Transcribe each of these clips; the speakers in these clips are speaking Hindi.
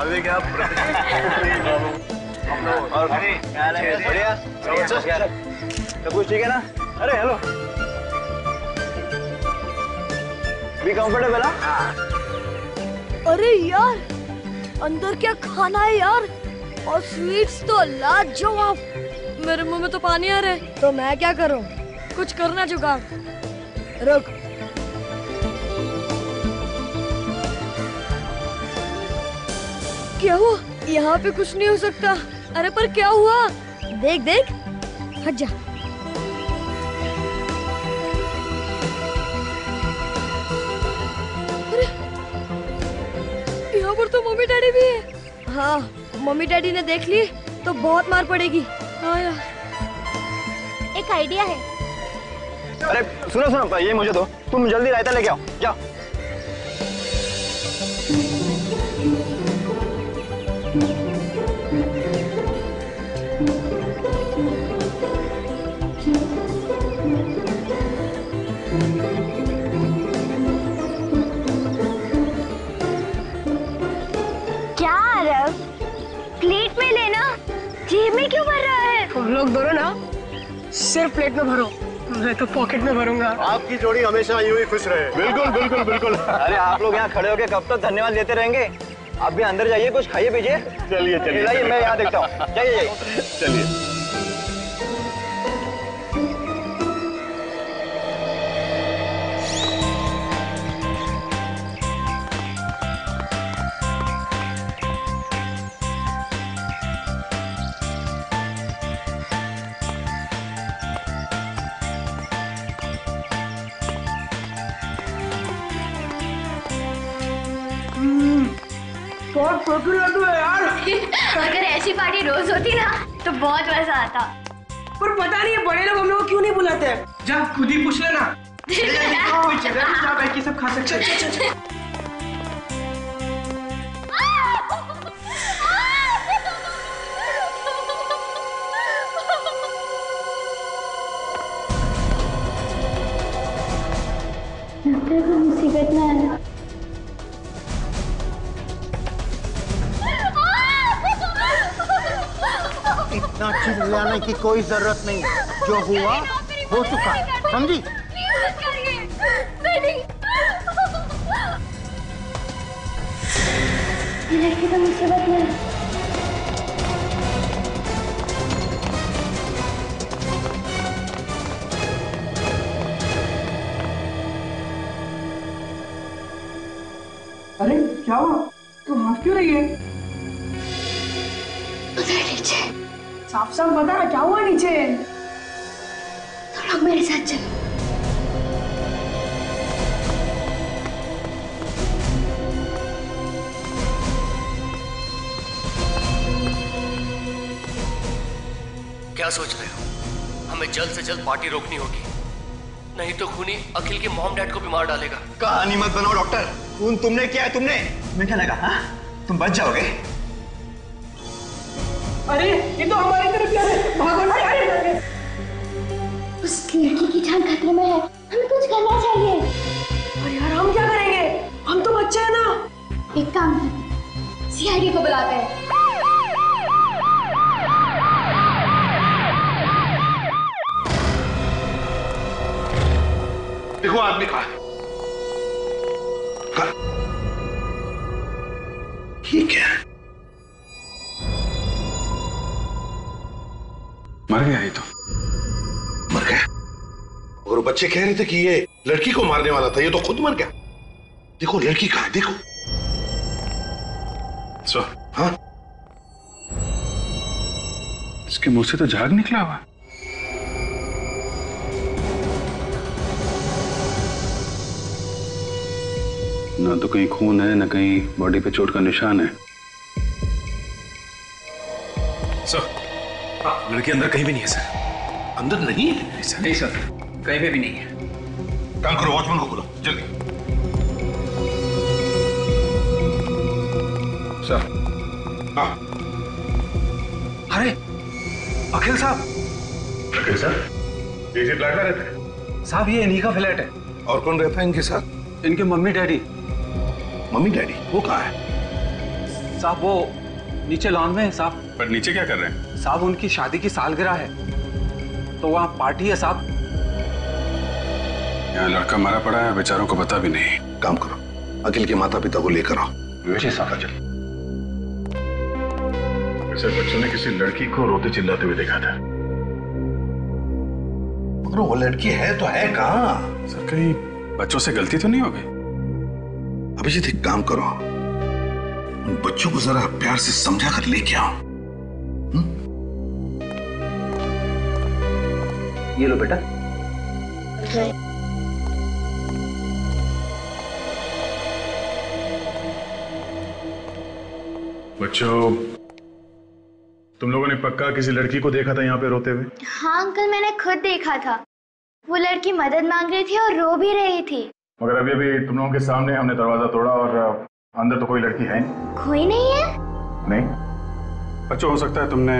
अभी क्या सब कुछ ठीक है ना? अरे हेलो भी कंफर्टेबल है? अरे यार अंदर क्या खाना है यार, और स्वीट्स तो लाजवाब। मेरे मुंह में तो पानी आ रहा है, तो मैं क्या करूं? कुछ करना जुगाड़। रुक, क्या हुआ? यहाँ पे कुछ नहीं हो सकता। अरे पर क्या हुआ? देख देख, हट जा। अरे यहाँ पर तो मम्मी डैडी भी है। हाँ, मम्मी डैडी ने देख ली तो बहुत मार पड़ेगी। हाँ यार, एक आइडिया है। अरे सुनो सुनो, ये मुझे दो, तुम जल्दी रायता लेके आओ। जाओ। क्या रब, प्लेट में लेना, जेब में क्यों भर रहा है? तुम लोग दोनों ना सिर्फ प्लेट में भरो, मैं तो पॉकेट में भरूंगा। आपकी जोड़ी हमेशा यूं ही खुश रहे। बिल्कुल बिल्कुल बिल्कुल। अरे आप लोग यहाँ खड़े होके कब तक धन्यवाद देते रहेंगे? आप भी अंदर जाइए, कुछ खाइए पीजिए। चलिए चलिए, मैं यहाँ देखता हूँ। जाइए चलिए। यार अगर ऐसी पार्टी रोज होती ना तो बहुत मजा आता, पर पता नहीं है बड़े लोग हम लोग को क्यों नहीं बुलाते। जा खुद ही पूछ लेना। बाकी सब खा सकते हैं। लगता है कोई मुसीबत ना आना। इतना चिल्लाने की कोई जरूरत नहीं, जो हुआ हो चुका, समझी? लड़की तो मुसीबत में। अरे क्या हुआ? तुम हंस क्यों रही है? उधर नीचे साफ साफ बता रहा, क्या हुआ नीचे? थोड़ा मेरे साथ चलो। क्या सोच रहे हो? हमें जल्द से जल्द पार्टी रोकनी होगी, नहीं तो खूनी अखिल के मॉम डैड को भी मार डालेगा। कहानी मत बनाओ डॉक्टर, खून तुमने किया है। तुमने, मैं क्या लगा हा? तुम बच जाओगे? अरे ये तो हमारी तरफ जा रहे हैं, भागो ना यार। उस लड़की की जान खतरे में है, हमें कुछ करना चाहिए। और यार हम क्या करेंगे? हम तो बच्चे हैं ना। एक काम कर, सीआईडी को बुलाते हैं। देखो आदमी कहाँ है? ठीक है, मर गया। ये तो मर गया, और बच्चे कह रहे थे कि ये लड़की को मारने वाला था, ये तो खुद मर गया। देखो लड़की कहाँ है, देखो। सर हाँ, इसके मुंह से तो झाग निकला हुआ। ना तो कहीं खून है, ना कहीं बॉडी पे चोट का निशान है। सर लड़की अंदर कहीं भी नहीं है। सर अंदर नहीं है? नहीं सर, कहीं पे भी नहीं है। काम करो, वॉचमैन को बुलाओ जल्दी। सर हाँ, अरे अखिल साहब। अखिल साहब इसी फ्लैट में रहते हैं? साहब ये इन्हीं का फ्लैट है। और कौन रहता है इनके साथ? इनके मम्मी डैडी। मम्मी डैडी वो कहाँ है? साहब वो नीचे लॉन में है साहब। पर नीचे क्या कर रहे हैं साहब? उनकी शादी की सालगिरह है तो वहाँ पार्टी है साहब। यहाँ लड़का मारा पड़ा है, बेचारों को पता भी नहीं। काम करो, अखिल के माता पिता को लेकर आओ। जी साहब। वैसे बच्चों ने किसी लड़की को रोते चिल्लाते हुए देखा था। मगर वो लड़की है तो है कहाँ? सर कहीं बच्चों से गलती तो नहीं हो गई? अभिजीत एक काम करो, उन बच्चों को जरा प्यार से समझा कर लेके आओ। ये लो बेटा। बच्चों, तुम लोगों ने पक्का किसी लड़की को देखा था यहाँ पे रोते हुए? हाँ अंकल, मैंने खुद देखा था। वो लड़की मदद मांग रही थी और रो भी रही थी। मगर अभी अभी तुम लोगों के सामने हमने दरवाजा तोड़ा और अंदर तो कोई लड़की है नहीं। कोई नहीं है? नहीं। बच्चों हो सकता है तुमने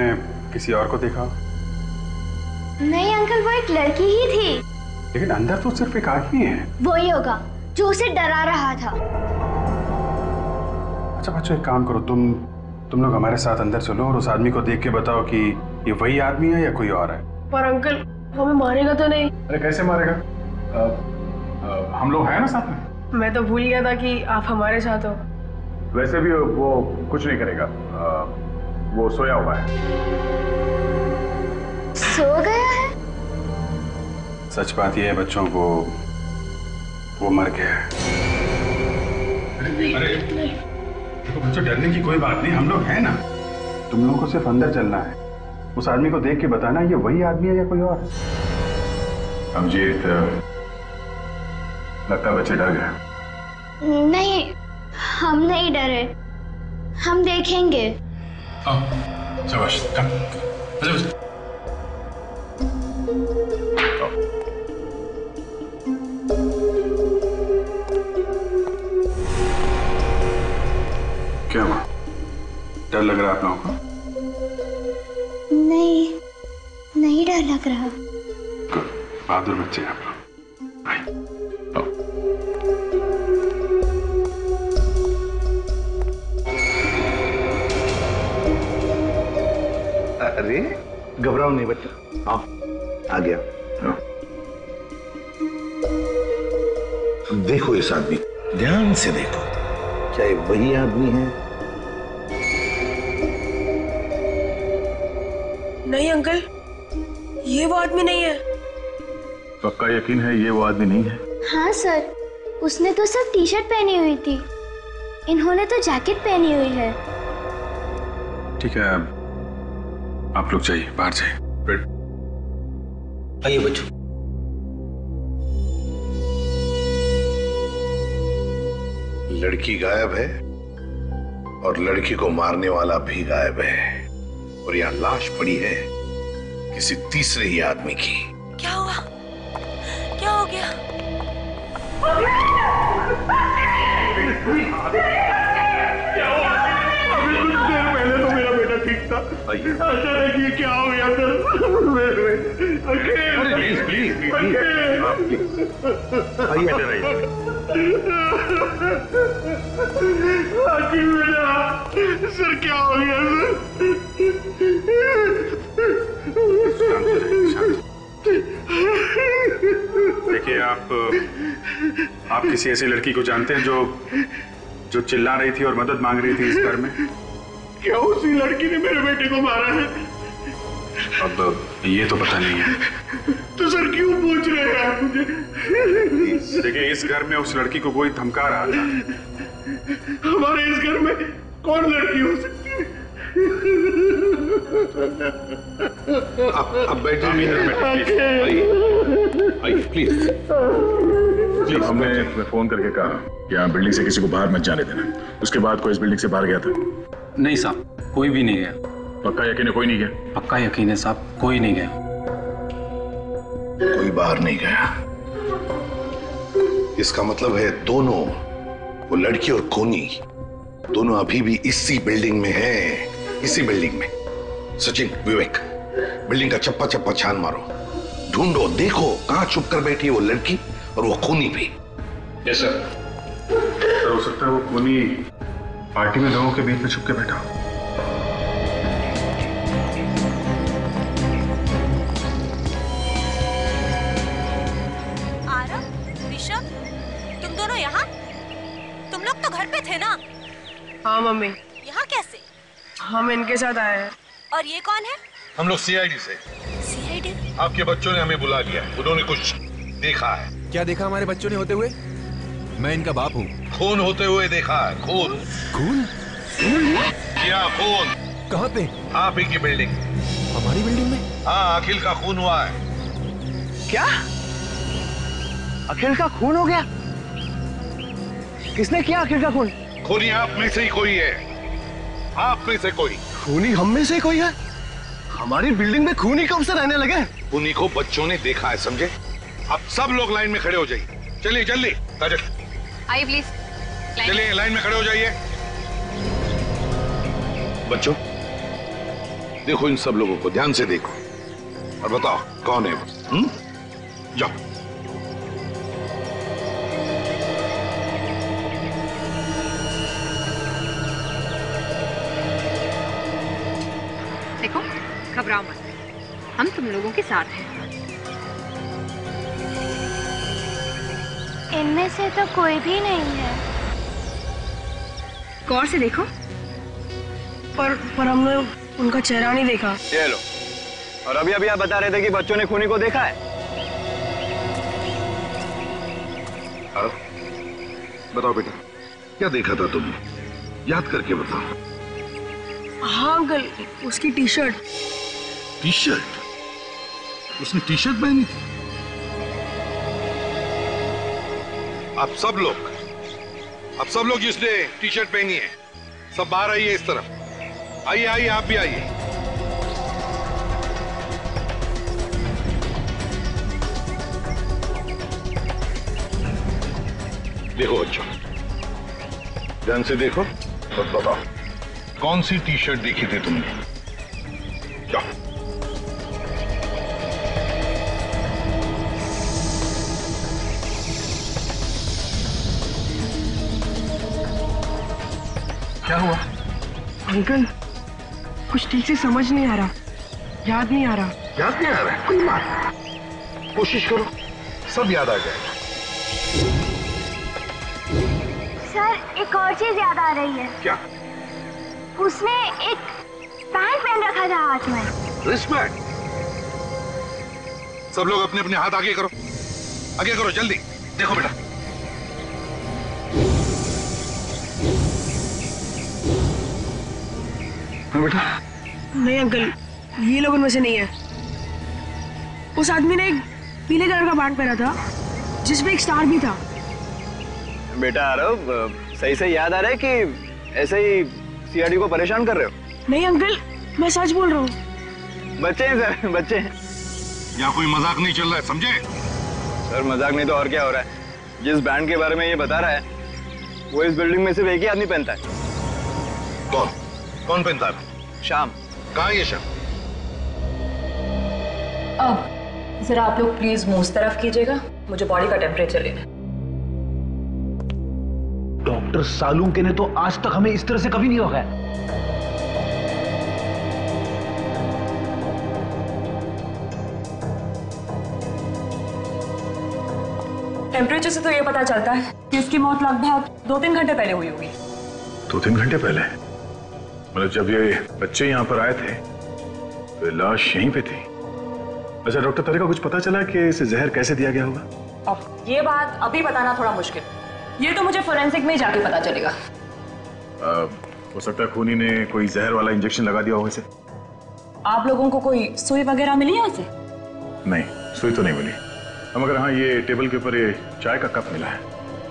किसी और को देखा। नहीं अंकल, वो एक लड़की ही थी। लेकिन अंदर तो सिर्फ एक आदमी है। वो ही होगा जो उसे डरा रहा था। अच्छा बच्चों एक काम करो, तुम लोग हमारे साथ अंदर चलो और उस आदमी को देख के बताओ कि ये वही आदमी है या कोई और है। पर अंकल हमें मारेगा तो नहीं? अरे कैसे मारेगा, हम लोग हैं ना साथ में। मैं तो भूल गया था कि आप हमारे साथ हो। वैसे भी वो कुछ नहीं करेगा, वो सोया हुआ है। सो गया है? सच बात ये है बच्चों, वो मर गया है। तो बच्चों डरने की कोई बात नहीं, हम लोग हैं ना। तुम लोगों को सिर्फ अंदर चलना है, उस आदमी को देख के बताना ये वही आदमी है या कोई और। अभिजीत लगता है बच्चे डर गए। नहीं हम नहीं डरे, हम देखेंगे। शाबाश। क्या हुआ, डर लग रहा है आप लोगों को? नहीं नहीं डर लग रहा। बहादुर बच्चे आप लोग। अरे घबराओ नहीं बच्चा। आओ आ गया। देखो इस आदमी, ध्यान से देखो, क्या ये वही आदमी है? नहीं अंकल, ये वो आदमी नहीं है। पक्का यकीन है ये वो आदमी नहीं है? हाँ सर, उसने तो सिर्फ टी शर्ट पहनी हुई थी, इन्होंने तो जैकेट पहनी हुई है। ठीक है आप लोग जाइए, बाहर जाइए। आइए बच्चों। लड़की गायब है और लड़की को मारने वाला भी गायब है और यहाँ लाश पड़ी है किसी तीसरे ही आदमी की। क्या हुआ, क्या हो गया? पहले तो मेरा बेटा ठीक था, क्या हो गया सर? प्लीज प्लीज सर क्या हो गया सर? देखिए आप किसी ऐसी लड़की को जानते हैं जो चिल्ला रही थी और मदद मांग रही थी इस घर में? क्या उसी लड़की ने मेरे बेटे को मारा है? अब ये तो पता नहीं है। तो सर क्यों पूछ रहे हैं आप मुझे? देखिए इस घर में उस लड़की को कोई धमका रहा था। हमारे इस घर में कौन लड़की हो सकती है? अब बैठिए, बैठिए प्लीज। हमने फोन करके कहा कि आप बिल्डिंग से किसी को बाहर मत जाने देना। उसके बाद कोई इस बिल्डिंग से बाहर गया था? नहीं साहब, कोई भी नहीं गया। पक्का यकीन है कोई नहीं गया? पक्का यकीन है साहब, कोई नहीं गया। कोई बाहर नहीं गया, इसका मतलब है दोनों, वो लड़की और कोनी, दोनों अभी भी इसी बिल्डिंग में हैं, इसी बिल्डिंग में। सचिन, विवेक, बिल्डिंग का चप्पा चप्पा छान मारो, ढूंढो, देखो कहाँ छुप कर बैठी है वो लड़की और वो कोनी भी। Yes sir. हो सकता है वो कोनी पार्टी में लोगों के बीच में छुप के बैठा। आरव, ऋषभ, तुम दोनों यहाँ? तुम लोग तो घर पे थे ना? हाँ मम्मी। यहाँ कैसे? हम इनके साथ आए हैं। और ये कौन है? हम लोग CID से। CID? आपके बच्चों ने हमें बुला लिया है, उन्होंने कुछ देखा है। क्या देखा हमारे बच्चों ने होते हुए? मैं इनका बाप हूँ। खून होते हुए देखा है। खून? खून? क्या खून? कहाँ पे? आप ही की बिल्डिंग। हमारी बिल्डिंग में? हाँ, अखिल का खून हुआ है। क्या? अखिल का खून हो गया? किसने किया अखिल का खून? खूनी आप में से ही कोई है। आप में से कोई। खूनी हम में से ही कोई है? हमारी बिल्डिंग में खूनी कब से रहने लगे? खूनी को बच्चों ने देखा है, समझे? आप सब लोग लाइन में खड़े हो जाइए। चलिए जल्दी। आइए प्लीज। चलिए लाइन में खड़े हो जाइए। बच्चों देखो, इन सब लोगों को ध्यान से देखो और बताओ कौन है वो। जाओ। देखो घबराओ मत, हम तुम लोगों के साथ हैं। इनमें से तो कोई भी नहीं है। गौर से देखो। पर हमने उनका चेहरा नहीं देखा। ये लो। और अभी अभी आप बता रहे थे कि बच्चों ने खूनी को देखा है। आरव, बताओ बेटा, क्या देखा था तुमने? याद करके बताओ। हाँ अंकल, उसकी टी शर्ट। T shirt? उसने टी शर्ट पहनी थी? आप सब लोग जिसने टी शर्ट पहनी है, सब बाहर आइए। इस तरफ आइए, आइए आप भी आइए। देखो, अच्छा ध्यान से देखो, बस बताओ कौन सी टी शर्ट देखी थी तुमने? जाओ। क्या हुआ अंकल? कुछ ठीक से समझ नहीं आ रहा, याद नहीं आ रहा। याद नहीं आ रहा है? कोई बात, कोशिश करो, सब याद आ जाएगा। सर एक और चीज याद आ रही है। क्या? उसने एक बैंड पहन रखा था हाथ में। Wrist band? सब लोग अपने अपने हाथ आगे करो, आगे करो जल्दी। देखो बेटा, बेटा। नहीं अंकल, ये लोग उनमें से नहीं है। उस आदमी ने एक पीले कलर का बैंड पहना था जिसमें एक स्टार भी था। बेटा आरव, सही से याद आ रहा है कि ऐसे ही CID को परेशान कर रहे हो? नहीं अंकल, मैं सच बोल रहा हूँ। बच्चे हैं सर, बच्चे हैं। यहाँ कोई मजाक नहीं चल रहा है, समझे? सर मजाक नहीं तो और क्या हो रहा है। जिस बैंड के बारे में ये बता रहा है, वो इस बिल्डिंग में सिर्फ एक ही आदमी पहनता है। कौन पहनता है? शाम। कहाँ ये शाम? अब जरा आप लोग प्लीज मुंह उस तरफ कीजिएगा, मुझे बॉडी का टेम्परेचर लेना। डॉक्टर सालुंके ने तो आज तक हमें इस तरह से कभी नहीं भगाया। टेम्परेचर से तो ये पता चलता है कि इसकी मौत लगभग 2-3 घंटे पहले हुई होगी। 2-3 घंटे पहले? मतलब जब ये बच्चे यहाँ पर आए थे तो लाश यहीं पे थी। अच्छा डॉक्टर तारिका, कुछ पता चला कि इसे जहर कैसे दिया गया होगा? अब ये बात अभी बताना थोड़ा मुश्किल, ये तो मुझे फोरेंसिक में जाके पता चलेगा। हो सकता है खूनी ने कोई जहर वाला इंजेक्शन लगा दिया हो इसे। आप लोगों को कोई सुई वगैरह मिली है उसे? नहीं, सुई तो नहीं मिली। मगर हाँ, ये टेबल के ऊपर ये चाय का कप मिला है,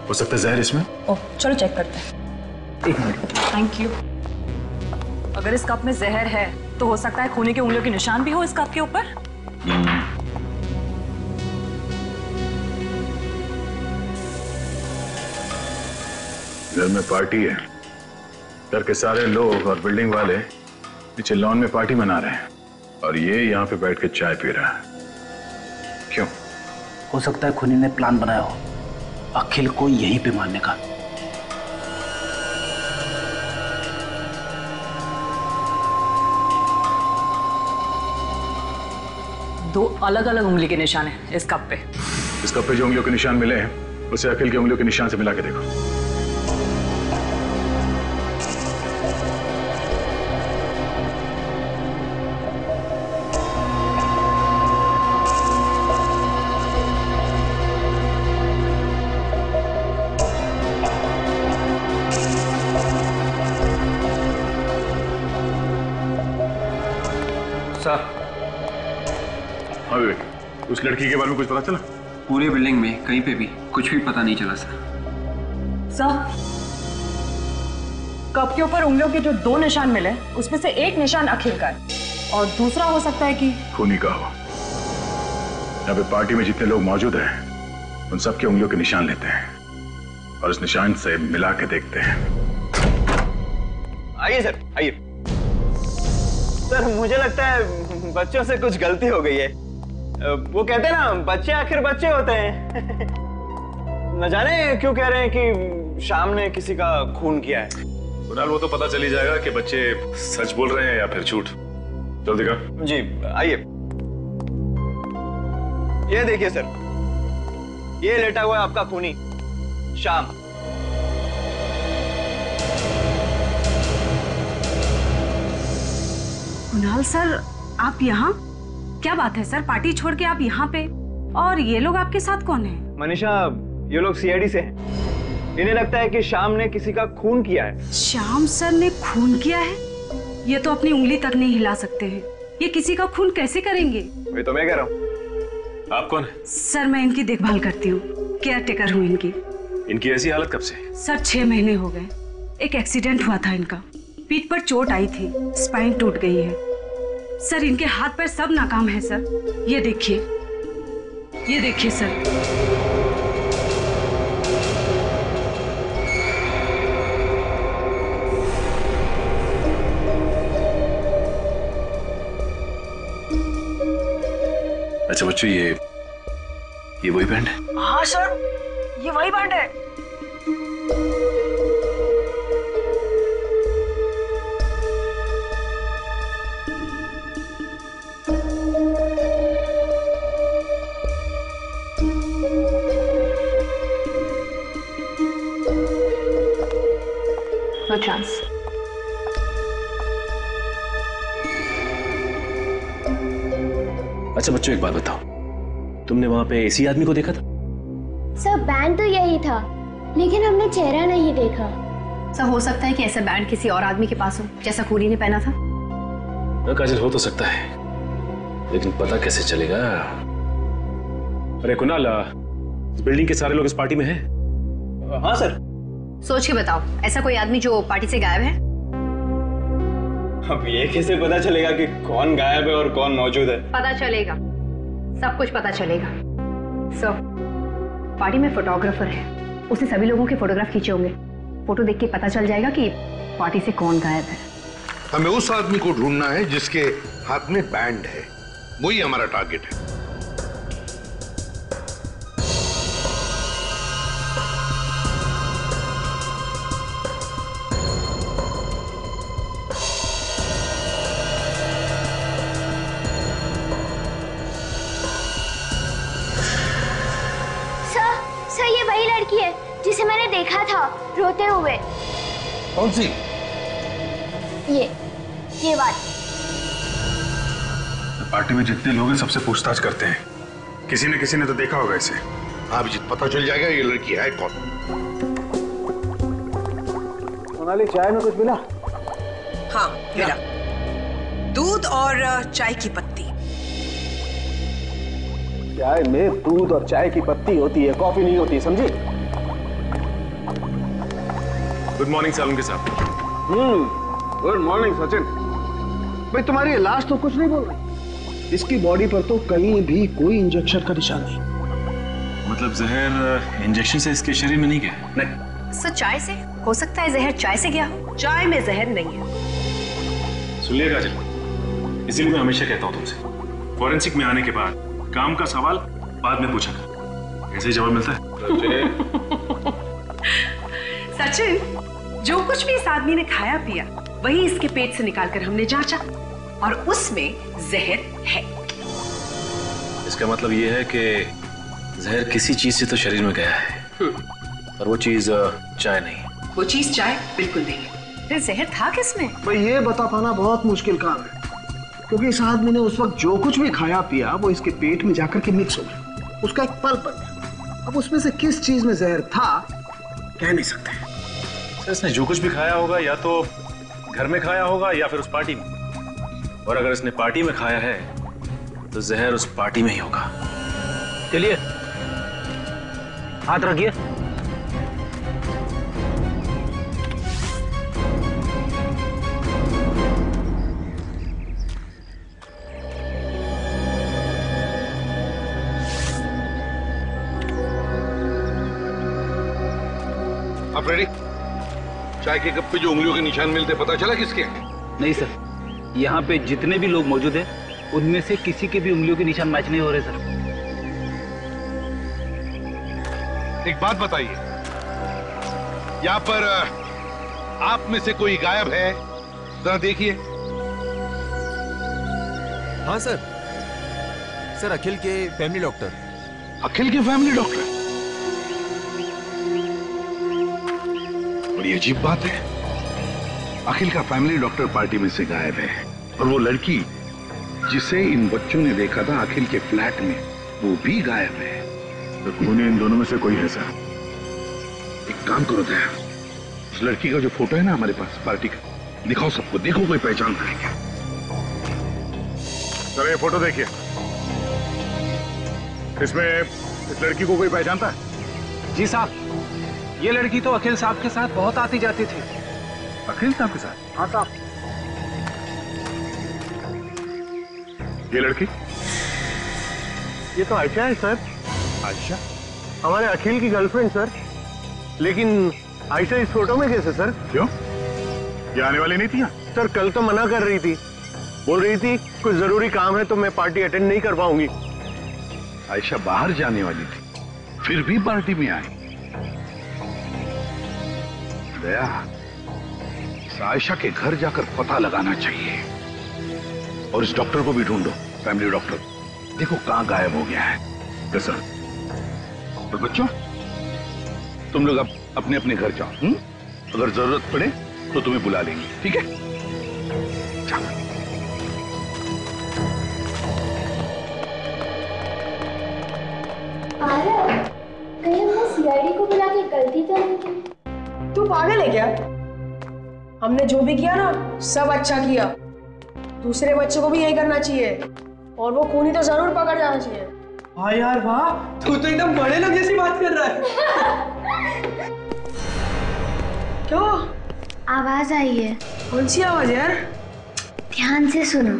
हो सकता है जहर इसमें। ओह चलो चेक करते हैं। 1 मिनट। Thank you. अगर इस कप में जहर है तो हो सकता है खूनी के उंगलियों के निशान भी हो इस कप के ऊपर। घर में पार्टी है, घर के सारे लोग और बिल्डिंग वाले नीचे लॉन में पार्टी मना रहे हैं और ये यहाँ पे बैठ के चाय पी रहा है। क्यों? हो सकता है खूनी ने प्लान बनाया हो अखिल को यहीं पे मारने का। दो अलग अलग उंगली के निशान हैं इस कप पे। इस कप पे जो उंगलियों के निशान मिले हैं उसे अखिल की उंगलियों के निशान से मिला के देखो। हाँ विवेक, उस लड़की के बारे में कुछ पता चला? पूरे बिल्डिंग में कहीं पे भी कुछ भी पता नहीं चला सर। कप के ऊपर उंगलियों के जो दो निशान मिले उसमें से एक निशान अखिल का है और दूसरा हो सकता है कि खूनी का हो। यहाँ पे पार्टी में जितने लोग मौजूद हैं उन सबके उंगलियों के निशान लेते हैं और उस निशान से मिला के देखते हैं। आइए सर, आइए सर। मुझे लगता है बच्चों से कुछ गलती हो गई है। वो कहते हैं ना, बच्चे आखिर बच्चे होते हैं। न जाने क्यों कह रहे हैं कि शाम ने किसी का खून किया है। फिलहाल वो तो पता चली जाएगा कि बच्चे सच बोल रहे हैं या फिर झूठ। जल्दी का जी, आइए। ये देखिए सर, ये लेटा हुआ है आपका खूनी शाम। कुणाल सर, आप यहाँ? क्या बात है सर, पार्टी छोड़ के आप यहाँ पे? और ये लोग आपके साथ कौन है? मनीषा, ये लोग सीआईडी से हैं। इन्हें लगता है कि शाम ने किसी का खून किया है। शाम सर ने खून किया है? ये तो अपनी उंगली तक नहीं हिला सकते हैं। ये किसी का खून कैसे करेंगे? वही तो मैं कह रहा हूँ। आप कौन है? सर, मैं इनकी देखभाल करती हूँ, केयर टेकर हूँ इनकी। इनकी ऐसी हालत कब से? सर 6 महीने हो गए। एक एक्सीडेंट हुआ था इनका, पीठ पर चोट आई थी, स्पाइन टूट गई है। सर इनके हाथ पर सब नाकाम है सर। ये देखिए, ये देखिए सर। अच्छा बच्चों, ये वही बैंड है? हाँ सर, ये वही बैंड है। No chance. अच्छा बच्चों, एक बात बताओ, तुमने वहां पे इसी आदमी को देखा था? सर बैंड तो यही था, लेकिन हमने चेहरा नहीं देखा। सर हो सकता है कि ऐसा बैंड किसी और आदमी के पास हो जैसा खूनी ने पहना था। ना काजल, हो तो सकता है, लेकिन पता कैसे चलेगा? अरे कुणाल, बिल्डिंग के सारे लोग इस पार्टी में हैं? हाँ सर। सोच के बताओ, ऐसा कोई आदमी जो पार्टी से गायब है? अब ये कैसे पता चलेगा कि कौन गायब है और कौन मौजूद है? पता चलेगा, सब कुछ पता चलेगा। सो पार्टी में फोटोग्राफर है, उसने सभी लोगों के फोटोग्राफ खींचे होंगे। फोटो देख के पता चल जाएगा कि पार्टी से कौन गायब है। हमें उस आदमी को ढूंढना है जिसके हाथ में बैंड है, वही हमारा टारगेट है। रोते हुए। कौन सी? ये बात। पार्टी में जितने लोग हैं सबसे पूछताछ करते हैं, किसी ने तो देखा होगा इसे। अभिजीत, पता चल जाएगा ये लड़की है कौन। सोनाली, चाय में कुछ मिला? हाँ मिला, दूध और चाय की पत्ती। चाय में दूध और चाय की पत्ती होती है, कॉफी नहीं होती, समझी? गुड मॉर्निंग सालम के साहब। गुड मॉर्निंग सचिन भाई। तुम्हारी लाश तो कुछ नहीं बोल रही, इसकी बॉडी पर तो कहीं भी कोई इंजेक्शन का निशान नहीं। मतलब जहर इंजेक्शन से इसके शरीर में नहीं गया? नहीं सर, चाय से। हो सकता है जहर चाय से गया हो, चाय में जहर नहीं है। सुन लिया काजल, इसीलिए मैं हमेशा कहता हूँ तुमसे, फॉरेंसिक में आने के बाद काम का सवाल बाद में पूछा कर, ऐसे ही जवाब मिलता है। सचिन, जो कुछ भी इस आदमी ने खाया पिया वही इसके पेट से निकालकर हमने जांचा और उसमें जहर है। इसका मतलब ये है कि जहर किसी चीज से तो शरीर में गया है पर वो चीज चाय नहीं। वो चीज चाय बिल्कुल नहीं है। फिर जहर था किसमें? भाई ये बता पाना बहुत मुश्किल काम है, क्योंकि इस आदमी ने उस वक्त जो कुछ भी खाया पिया वो इसके पेट में जाकर के मिक्स हो गया, उसका एक पल्प बन गया। अब उसमें से किस चीज में जहर था कह नहीं सकते। सर इसने जो कुछ भी खाया होगा या तो घर में खाया होगा या फिर उस पार्टी में, और अगर इसने पार्टी में खाया है तो जहर उस पार्टी में ही होगा। चलिए हाथ रखिए। आप रेडी? चाय के कप पे जो उंगलियों के निशान मिलते पता चला किसके हैं? नहीं सर, यहाँ पे जितने भी लोग मौजूद हैं उनमें से किसी के भी उंगलियों के निशान मैच नहीं हो रहे। सर एक बात बताइए, यहाँ पर आप में से कोई गायब है? जरा देखिए। हाँ सर, सर अखिल के फैमिली डॉक्टर। अखिल के फैमिली डॉक्टर? बड़ी अजीब बात है, अखिल का फैमिली डॉक्टर पार्टी में से गायब है और वो लड़की जिसे इन बच्चों ने देखा था अखिल के फ्लैट में वो भी गायब है। तो खून इन दोनों में से कोई है सर। एक काम करो दया, उस लड़की का जो फोटो है ना हमारे पास पार्टी का, दिखाओ सबको, देखो कोई पहचान करे क्या। सर ये फोटो देखिए, इसमें इस लड़की को कोई पहचानता है? जी साहब, ये लड़की तो अखिल साहब के साथ बहुत आती जाती थी। अखिल साहब के साथ? हाँ साहब। ये लड़की? ये तो आयशा है सर। आयशा? हमारे अखिल की गर्लफ्रेंड सर। लेकिन आयशा इस फोटो में कैसे सर? क्यों? ये आने वाली नहीं थी यहाँ? सर कल तो मना कर रही थी, बोल रही थी कुछ जरूरी काम है तो मैं पार्टी अटेंड नहीं कर पाऊंगी। आयशा बाहर जाने वाली थी फिर भी पार्टी में आई। दया, इस आयशा के घर जाकर पता लगाना चाहिए और इस डॉक्टर को भी ढूंढो, फैमिली डॉक्टर, देखो कहां गायब हो गया है। सर तो बच्चों तुम लोग अब अपने अपने घर जाओ, अगर जरूरत पड़े तो तुम्हें बुला लेंगे, ठीक है? जाओ। सीआईडी को बुला के गलती तो नहीं की? तू पागल है क्या? हमने जो भी किया ना सब अच्छा किया, दूसरे बच्चों को भी यही करना चाहिए और वो खूनी तो जरूर पकड़ जाना चाहिए। हाँ यार वाह, तू तो एकदम बड़े लोग जैसी बात कर रहा है। क्यों? आवाज आई है। कौन सी आवाज यार? ध्यान से सुनो।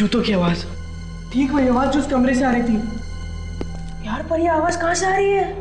जूतों की आवाज। ठीक वही आवाज जो उस कमरे से आ रही थी। यार पर ये आवाज कहाँ से आ रही है?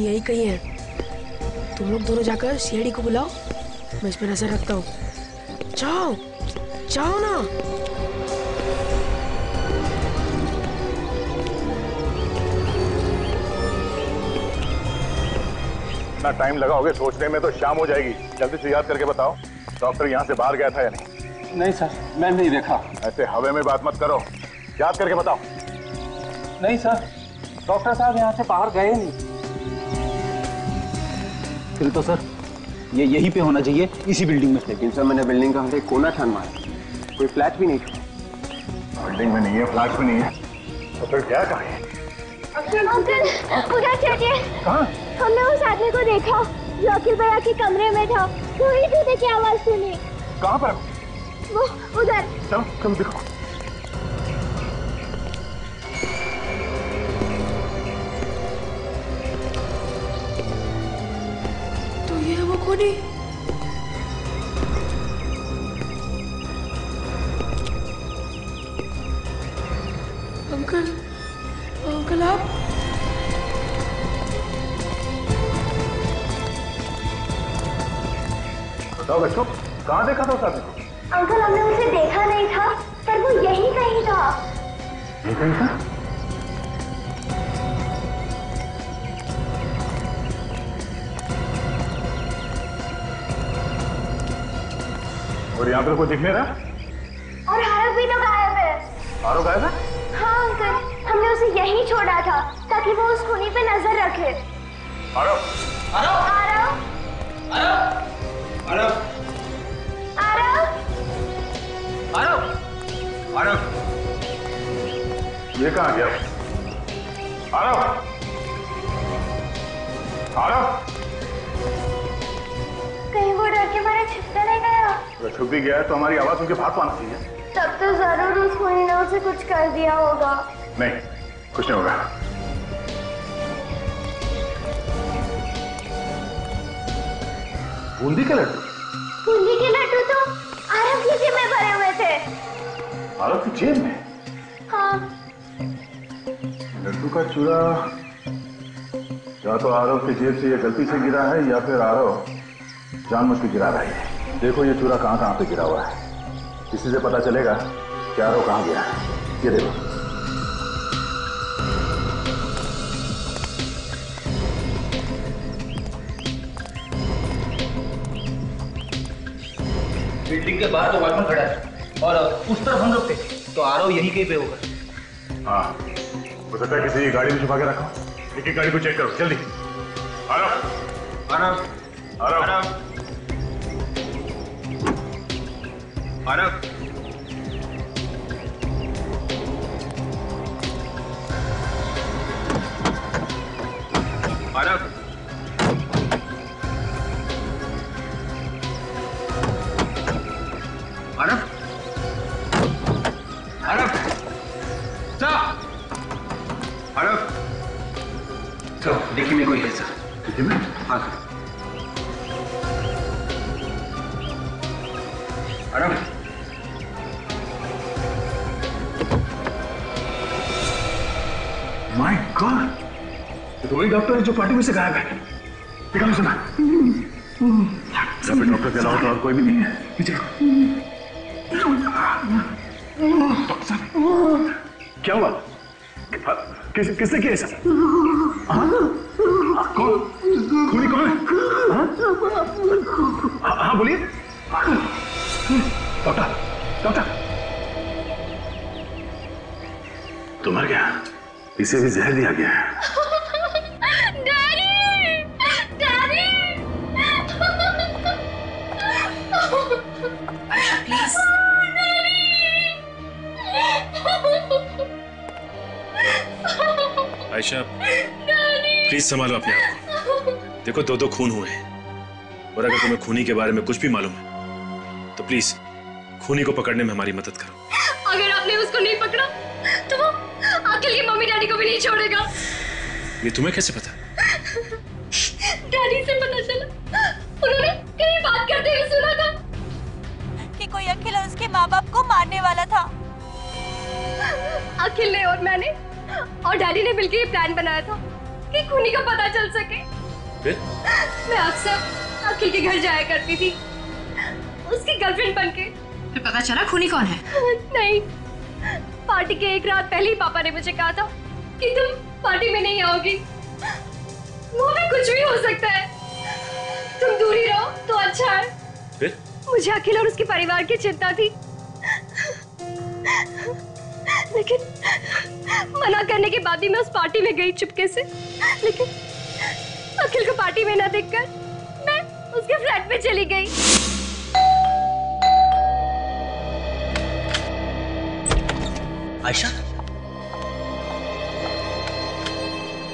यही कहीं है, तुम लोग दोनों जाकर सीआईडी को बुलाओ, मैं इस पर नजर रखता हूँ। जाओ जाओ ना। इतना टाइम लगाओगे सोचने में तो शाम हो जाएगी, जल्दी से याद करके बताओ डॉक्टर यहाँ से बाहर गया था या नहीं? नहीं सर, मैं नहीं देखा। ऐसे हवा में बात मत करो, याद करके बताओ। नहीं सर, डॉक्टर साहब यहाँ से बाहर गए नहीं। फिर तो सर ये यहीं पे होना चाहिए, इसी बिल्डिंग में। लेकिन सर मैंने बिल्डिंग का एक कोना ठान मारा, कोई फ्लैट भी नहीं था। बिल्डिंग में नहीं है, फ्लैट भी नहीं है, तो फिर क्या कहा? अंकल चलिए, हमने उस आदमी को देखा जो अखिल भैया के कमरे में था, वही जूते की आवाज सुनी। कहाँ पर? वो उधर। चलो देखो। तो ये है वो कोनी। अंकल, अंकल आप? बताओ बच्चों, कहाँ देखा था उस आदमी को? अंकल हमने उसे देखा नहीं था, पर वो यहीं कहीं था। यहीं कहीं था? और यहाँ पर कोई दिखने रहा? और हारव भी तो गायब है। हारव गायब है? हाँ अंकल, हमने उसे यहीं छोड़ा था ताकि वो उस खूनी पे नजर रखे। हारव! हारव! हारव! हारव! आरव, आरव, आरव, आरव, ये कहाँ गया? आरव, आरव, कहीं वो डर के मारे छिपता नहीं गया? अगर छुप भी गया तो हमारी आवाज उनके भाग पाना चाहिए। तब तो जरूर उस खूनी ने उसे कुछ कर दिया होगा। नहीं, कुछ नहीं होगा। बूंदी के लड्डू तो आरव की जेब में भरे हुए थे। आरव की जेब में? हाँ। लड्डू का चूड़ा या तो आरव की जेब से ये गलती से गिरा है, या फिर आरव जानबूझ के गिरा रही है। देखो ये चूड़ा कहाँ कहाँ पे गिरा हुआ है, इसी से पता चलेगा कि आरव कहाँ गया है। ये देखो। बिल्डिंग के बाहर तो वार्डमैन खड़ा है और उस तरफ हम लोग थे, तो आरव यही कहीं पे होगा। हाँ, हो सकता है किसी गाड़ी में छुपा के रखा। एक एक गाड़ी को चेक करो जल्दी। आरव, आरव, आरव, आरव, आरव, आरव, आरव, आरव, जा, आरव, तो देखिए में कोई है सर। देखिए में? हाँ सर। आरव, माय गॉड, तो वही डॉक्टर है जो पार्टी में से गायब है। देखा सुना? सब डॉक्टर के अलावा तो और कोई भी नहीं है। चलो। क्या हुआ? किसने किया ऐसा? खूनी कौन है? हाँ बोलिए। डॉक्टर, डॉक्टर तुम मर गया, इसे भी जहर दिया गया है। आयशा प्लीज संभालो अपने आप को। देखो दो खून हुए हैं, और अगर तुम्हें खूनी के बारे में कुछ भी मालूम है तो प्लीज खूनी को पकड़ने में हमारी मदद करो। अगर आपने उसको नहीं पकड़ा तो वो अखिल की मम्मी डैडी को भी नहीं छोड़ेगा। ये तुम्हें कैसे पता? डैडी से पता चला, उन्होंने कहीं बात करते हुए सुना था कि कोई अखिल और उसके माँ बाप को मारने वाला था। अखिल ने और मैंने और डैडी ने मिलकर ये प्लान बनाया था कि खूनी का पता चल सके। फिर मैं अक्सर अखिल के घर जाया करती थी उसकी गर्लफ्रेंड बनके। फिर पता चला खूनी कौन है? नहीं, पार्टी के एक रात पहले ही पापा ने मुझे कहा था कि तुम पार्टी में नहीं आओगी, मुंह में कुछ भी हो सकता है, तुम दूर ही रहो तो अच्छा है। फिर मुझे अखिल और उसके परिवार की चिंता थी। लेकिन मना करने के बाद ही मैं उस पार्टी में गई चुपके से, लेकिन अखिल को पार्टी में ना देखकर मैं उसके फ्लैट में चली गई। आयशा,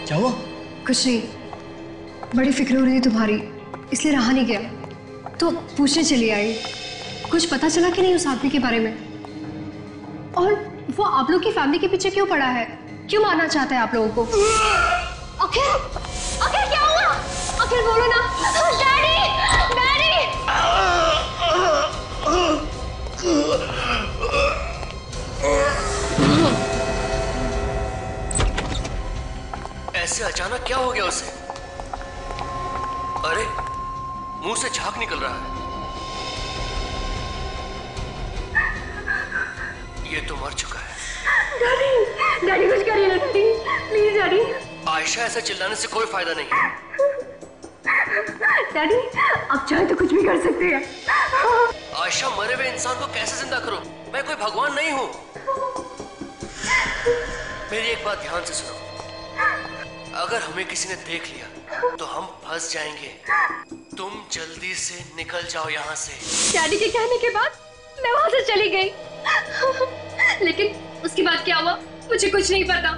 क्या हुआ? कुछ नहीं, बड़ी फिक्र हो रही है तुम्हारी, इसलिए रहा नहीं गया तो पूछने चली आई। कुछ पता चला कि नहीं उस आदमी के बारे में? और वो आप लोग की फैमिली के पीछे क्यों पड़ा है? क्यों मारना चाहता है आप लोगों को? अखिल, अखिल क्या हुआ? अखिल बोलो ना। Daddy, daddy. ऐसे अचानक क्या हो गया उसे? अरे मुंह से झाग निकल रहा है। ये तो मर चुका है। डैडी, डैडी कुछ करिए ना डैडी, प्लीज डैडी। आयशा ऐसा चिल्लाने से कोई फायदा नहीं है। डैडी आप चाहे तो कुछ भी कर सकते हैं। आयशा, मरे हुए इंसान को कैसे जिंदा करो? मैं कोई भगवान नहीं हूँ। मेरी एक बात ध्यान से सुनो, अगर हमें किसी ने देख लिया तो हम फंस जाएंगे। तुम जल्दी से निकल जाओ यहाँ से। डैडी के कहने के बाद मैं वहाँ से चली गई, लेकिन उसके बाद क्या हुआ मुझे कुछ नहीं पता।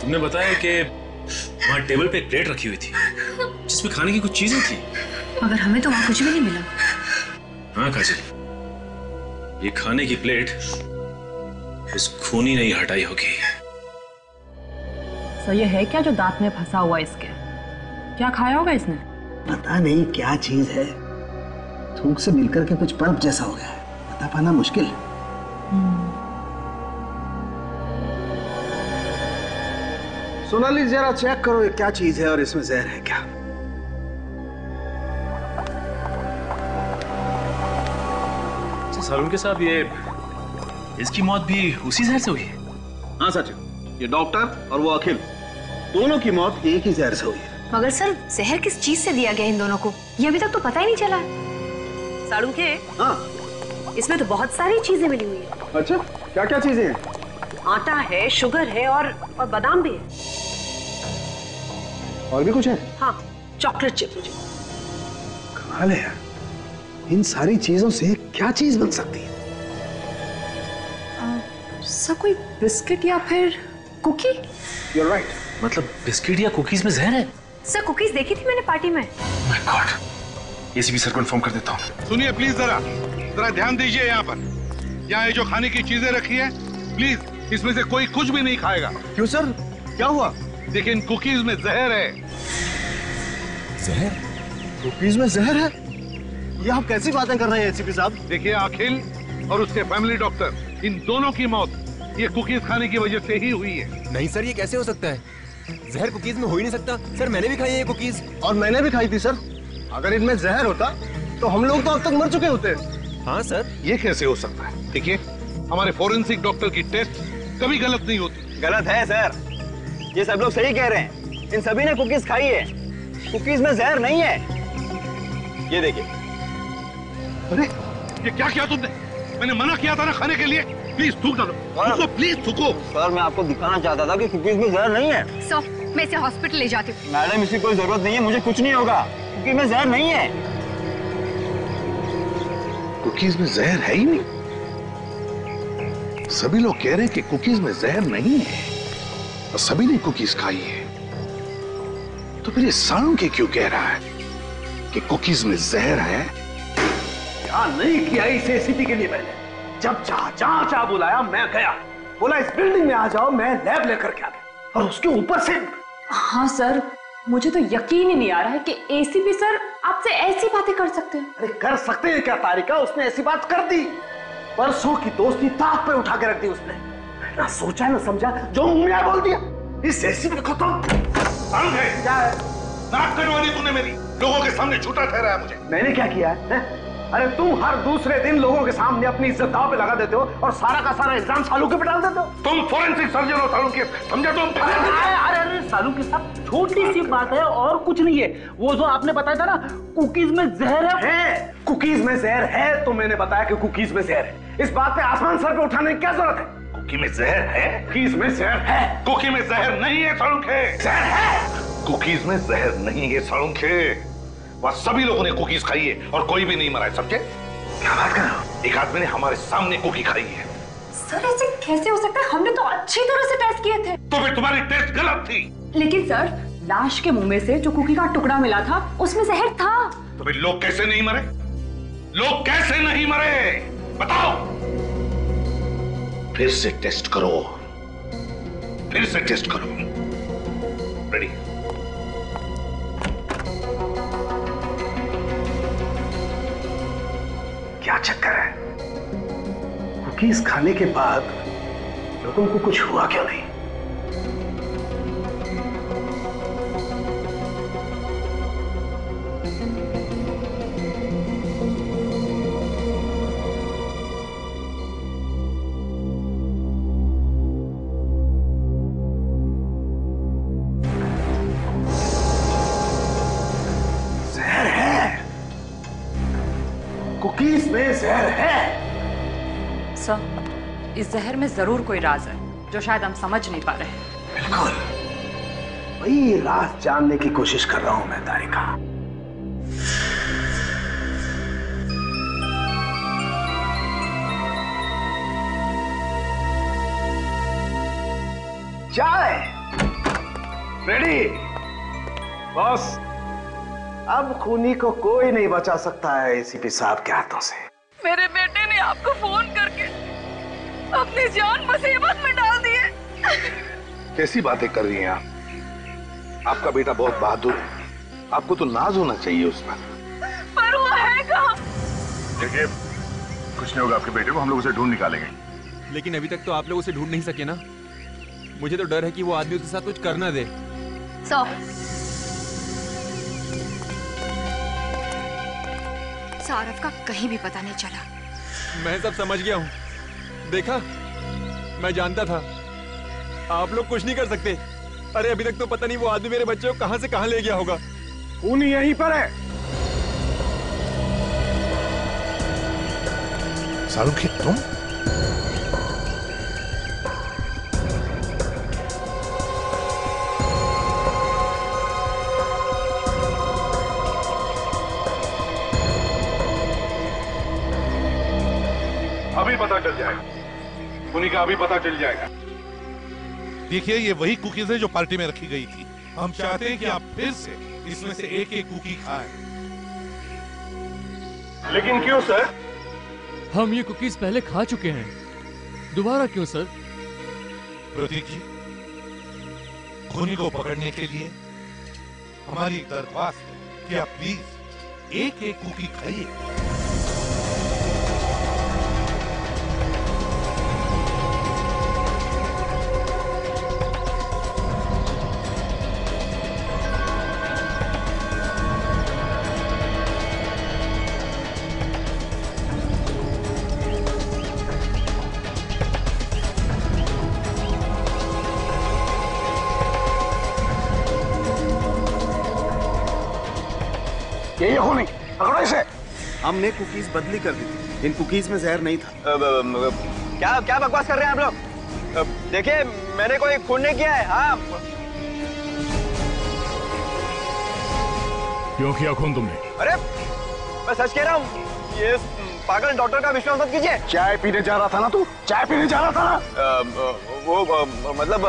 तुमने बताया कि वहाँ टेबल पे एक प्लेट रखी हुई थी जिसमें खाने की कुछ चीजें थी, मगर हमें तो वहाँ कुछ भी नहीं मिला। हाँ काजल, ये खाने की प्लेट उस खूनी ने ही हटाई होगी। सो ये है क्या जो दांत में फंसा हुआ? इसके क्या खाया होगा इसने? पता नहीं क्या चीज है, थूक से मिलकर के कुछ पल्प जैसा हो गया है, पता पाना मुश्किल। सोनाली जरा चेक करो ये क्या चीज है और इसमें जहर है क्या? के साहब, ये इसकी मौत भी उसी जहर से हुई है? हाँ सर, ये डॉक्टर और वो अखिल दोनों की मौत एक ही जहर से हुई है। मगर सर जहर किस चीज से दिया गया इन दोनों को, ये अभी तक तो पता ही नहीं चला है। के? हाँ। इसमें तो बहुत सारी चीजें मिली हुई है। अच्छा, क्या क्या चीजें हैं? आटा है, शुगर है और बादाम भी है। और भी कुछ है? हाँ, चॉकलेट चिप्स भी। कमाल है, इन सारी चीजों से क्या चीज बन सकती है? सर कोई बिस्किट या फिर कुकी? You're right. मतलब बिस्किट या कुकीज में जहर है? सर कुकीज देखी थी मैंने पार्टी में। My God. एसीपी सर को इन्फॉर्म कर देता हूँ। सुनिए प्लीज, जरा ध्यान दीजिए यहाँ पर। यहाँ जो खाने की चीजें रखी है, प्लीज इसमें से कोई कुछ भी नहीं खाएगा। क्यों सर, क्या हुआ? देखिए इन कुकीज में जहर है। जहर? कुकीज में जहर है? ये आप कैसी बातें कर रहे हैं एसीपी साहब? देखिए अखिल और उसके फैमिली डॉक्टर, इन दोनों की मौत ये कुकीज खाने की वजह से ही हुई है। नहीं सर, ये कैसे हो सकता है? जहर कुकीज में हो ही नहीं सकता। सर मैंने भी खाई है कुकीज, और मैंने भी खाई थी सर। अगर इनमें जहर होता तो हम लोग तो अब तक मर चुके होते हैं। हाँ सर, ये कैसे हो सकता है? देखिए हमारे फोरेंसिक डॉक्टर की टेस्ट कभी गलत नहीं होती। गलत है सर, ये सब लोग सही कह रहे हैं। इन सभी ने कुकीज खाई है, कुकीज में जहर नहीं है। ये देखिए। अरे ये क्या किया तुमने? मैंने मना किया था ना खाने के लिए। प्लीज थूक डालो, प्लीज थूको। सर मैं आपको दिखाना चाहता था कि कुकीज में जहर नहीं है। सर मैं इसे हॉस्पिटल ले जाती हूँ। मैडम इसकी कोई जरूरत नहीं है, मुझे कुछ नहीं होगा। कुकीज में जहर नहीं है। कुकीज में जहर है ही नहीं। सभी लोग कह रहे हैं कि कुकीज में जहर नहीं है और सभी ने कुकीज खाई है, तो फिर ये सारू के क्यों कह रहा है कि कुकीज में जहर है? क्या नहीं किया इस एसीपी के लिए मैंने। जब चाह जहां चाह बुलाया मैं गया, बोला इस बिल्डिंग में आ जाओ, मैं लैब लेकर के आ गया, और उसके ऊपर से। हाँ सर, मुझे तो यकीन ही नहीं आ रहा है कि एसीपी सर आपसे ऐसी बातें कर सकते हैं। अरे कर सकते हैं क्या तारिका, उसने ऐसी बात कर दी। परसों की दोस्ती ताक पे उठा के रख दी उसने, ना सोचा ना समझा जो मुंह में बोल दिया। इस एसीपी को तो तंग है। क्या है? नाक कटवा दी तूने मेरी, लोगों के सामने झूठा ठहराया मुझे। मैंने क्या किया है? अरे तुम हर दूसरे दिन लोगों के सामने अपनी इज्जत दांव पे लगा देते हो और सारा का सारा इल्जाम सालू के पे डाल देते हो। तुम फोरेंसिक सर्जन हो सालू के, समझे तुम? अरे सालू के साहब, छोटी सी बात है और कुछ नहीं है। वो जो आपने बताया था ना कुकीज में जहर है, कुकीज में जहर है, तो मैंने बताया कि कुकीज में जहर है। इस बात पे आसमान सर पे उठाने की क्या जरूरत है? कुकी में जहर है, कुकीज में जहर है। कुकी में जहर नहीं है सालू के, जहर है। कुकीज में जहर नहीं है सालू के, वहाँ सभी लोगों ने कुकीज खाई है और कोई भी नहीं मरा है, समझे? क्या बात कर रहे हो? एक आदमी ने हमारे सामने कुकी खाई है। सर ऐसे कैसे हो सकता है, हमने तो अच्छी तरह से टेस्ट किए थे। तो फिर तुम्हारी टेस्ट गलत थी। लेकिन सर लाश के मुंह में से जो कुकी का टुकड़ा मिला था उसमें जहर था। तो फिर लोग कैसे नहीं मरे, लोग कैसे नहीं मरे बताओ? फिर से टेस्ट करो, फिर से टेस्ट करो। रेडी? क्या चक्कर है? कुकीज खाने के बाद लोगों को कुछ हुआ क्यों नहीं? जहर है सर, इस जहर में जरूर कोई राज है जो शायद हम समझ नहीं पा रहे हैं। बिल्कुल वही राज जानने की कोशिश कर रहा हूं मैं तारिका। चाय रेडी बॉस, अब खूनी को कोई नहीं बचा सकता है एसीपी साहब के हाथों से। मेरे बेटे ने आपको फोन करके अपनी जान मुसीबत में डाल दी है। कैसी बातें कर रही हैं आप? आपका बेटा बहुत बहादुर, आपको तो नाज होना चाहिए उस पर वो है कहाँ? देखिए कुछ नहीं होगा आपके बेटे को, हम लोग उसे ढूंढ निकालेंगे। लेकिन अभी तक तो आप लोग उसे ढूंढ नहीं सके ना, मुझे तो डर है कि वो आदमी उसके साथ कुछ कर ना दे। सौरभ का कहीं भी पता नहीं चला। मैं सब समझ गया हूँ, देखा मैं जानता था आप लोग कुछ नहीं कर सकते। अरे अभी तक तो पता नहीं वो आदमी मेरे बच्चे को कहाँ से कहाँ ले गया होगा। खून यहीं पर है। शाहरुख तुम? अभी पता चल जाएगा। देखिए ये वही कुकीज है जो पार्टी में रखी गई थी। हम चाहते हैं कि आप फिर से इसमें से एक-एक कुकी खाएं। लेकिन क्यों सर? हम ये कुकीज पहले खा चुके हैं, दोबारा क्यों सर? प्रतीक जी, खूनी को पकड़ने के लिए हमारी दरख्वास्त है कि आप प्लीज एक-एक कुकी खाइए। हमने कुकीज बदली कर दी थी, इन कुकीज में जहर नहीं था। क्या बकवास कर रहे हैं आप लोग? देखिए मैंने कोई खून नहीं किया है। हाँ क्यों किया खून तुमने? अरे मैं सच कह रहा हूँ, ये पागल डॉक्टर का विश्वास मत कीजिए। चाय पीने जा रहा था ना तू, चाय पीने जा रहा था ना? वो मतलब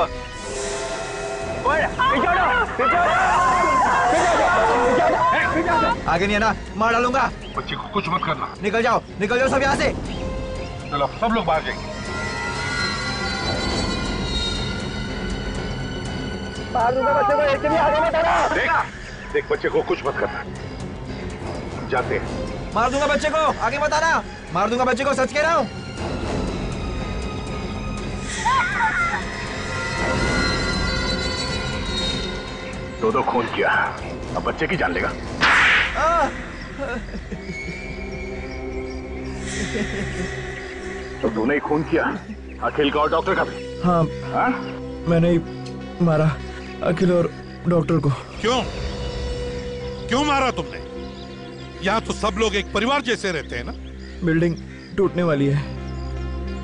आगे नहीं है ना मार डालूंगा। बच्चे को कुछ मत करना। निकल जाओ सब यहाँ से। चलो सब लोग बाहर जाएंगे। मार दूंगा बच्चे को, एक भी आगे मत आना। देख बच्चे को कुछ मत करना, जाते हैं। मार दूंगा बच्चे को, आगे मत आना। मार दूंगा बच्चे को, सच कह रहा हूँ। दो खून किया, अब बच्चे की जान लेगा। तो तूने ही खून किया अखिल का और डॉक्टर का भी? हाँ, हाँ? मैंने ही मारा अखिल और डॉक्टर को। क्यों क्यों मारा तुमने? यहाँ तो सब लोग एक परिवार जैसे रहते हैं ना। बिल्डिंग टूटने वाली है।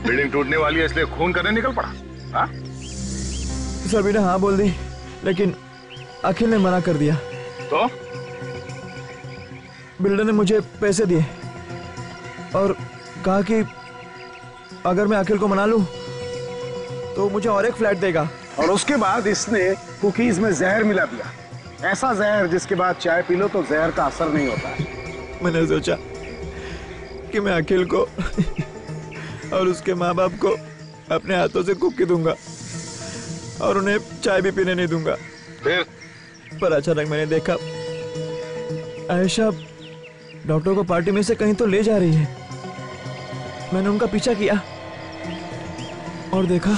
बिल्डिंग टूटने वाली है इसलिए खून करने निकल पड़ा? हाँ? सभी ने हाँ बोल दी लेकिन अखिल ने मना कर दिया। तो बिल्डर ने मुझे पैसे दिए और कहा कि अगर मैं अखिल को मना लूं तो मुझे और एक फ्लैट देगा। और उसके बाद इसने कुकीज में जहर मिला दिया, ऐसा जहर जिसके बाद चाय पी लो तो जहर का असर नहीं होता है। मैंने सोचा कि मैं अखिल को और उसके माँ बाप को अपने हाथों से कुकी दूंगा और उन्हें चाय भी पीने नहीं दूंगा। फिर पर अचानक मैंने देखा आयशा डॉक्टर को पार्टी में से कहीं तो ले जा रही है। मैंने उनका पीछा किया और देखा।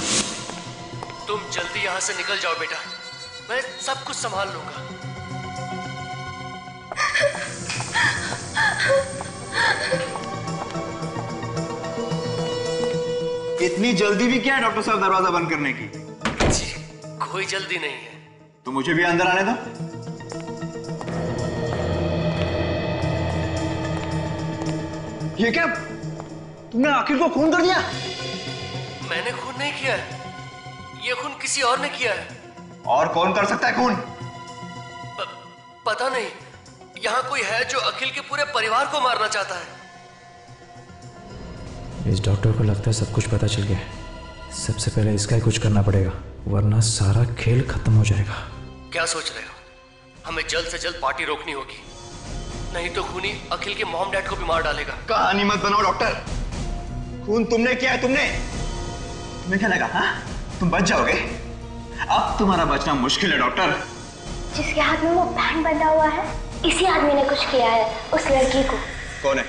तुम जल्दी यहाँ से निकल जाओ बेटा, मैं सब कुछ संभाल लूंगा। इतनी जल्दी भी क्या है डॉक्टर साहब दरवाजा बंद करने की? जी, कोई जल्दी नहीं है। तो मुझे भी अंदर आने दो। ये क्या, तुमने आखिर को खून कर दिया? मैंने खून नहीं किया है, ये खून किसी और ने किया है। और कौन कर सकता है खून? पता नहीं, यहाँ कोई है जो अखिल के पूरे परिवार को मारना चाहता है। इस डॉक्टर को लगता है सब कुछ पता चल गया है। सबसे पहले इसका ही कुछ करना पड़ेगा वरना सारा खेल खत्म हो जाएगा। क्या सोच रहे हो? हमें जल्द से जल्द पार्टी रोकनी होगी नहीं तो खूनी अखिल के मॉम डैड को भी मार डालेगा। कहानी मत बनाओ डॉक्टर, खून तुमने किया है। तुम्हें क्या लगा हा? तुम बच जाओगे? अब तुम्हारा बचना मुश्किल है डॉक्टर। जिसके हाथ में वो बैंड बंधा हुआ है इसी आदमी ने कुछ किया है उस लड़की को। कौन है?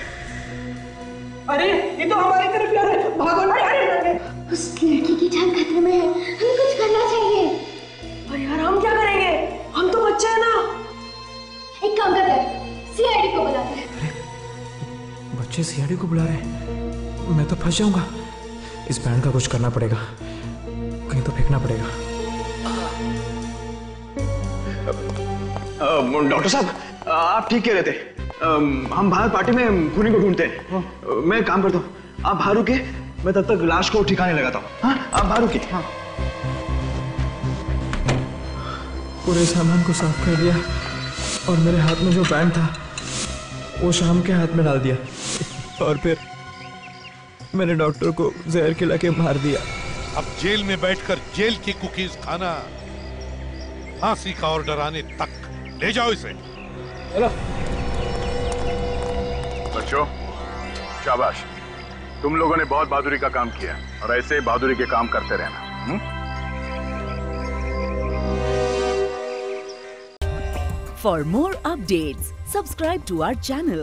अरे ये तो हमारी तरफ यार है, भागो ना यार। उस लड़की की जान खतरे में है, हमें कुछ करना चाहिए। और यार हम क्या करेंगे, हम तो बच्चे हैं ना। एक काम करते हैं सीआईडी को बुलाते हैं। अरे बच्चे सीआईडी को बुला रहे हैं, मैं तो फंस जाऊंगा। इस बैंड का कुछ करना पड़ेगा, कहीं तो फेंकना पड़ेगा। डॉक्टर साहब आप ठीक कह रहे थे, हम बाहर पार्टी में खूनी को ढूंढते हैं। मैं काम करता हूँ, आप बाहर रुके, मैं तब तक लाश को ठिकाने लगाता हूँ। हाँ आप बाहर रुके। हाँ पूरे सामान को साफ कर दिया और मेरे हाथ में जो बैंड था वो शाम के हाथ में डाल दिया और फिर मैंने डॉक्टर को जहर खिला के मार दिया। अब जेल में बैठकर जेल की कुकीज खाना, फांसी का ऑर्डर आने तक। ले जाओ इसे। हेलो बच्चों, शाबाश, तुम लोगों ने बहुत बहादुरी का काम किया और ऐसे बहादुरी के काम करते रहना। For more updates, subscribe to our channel,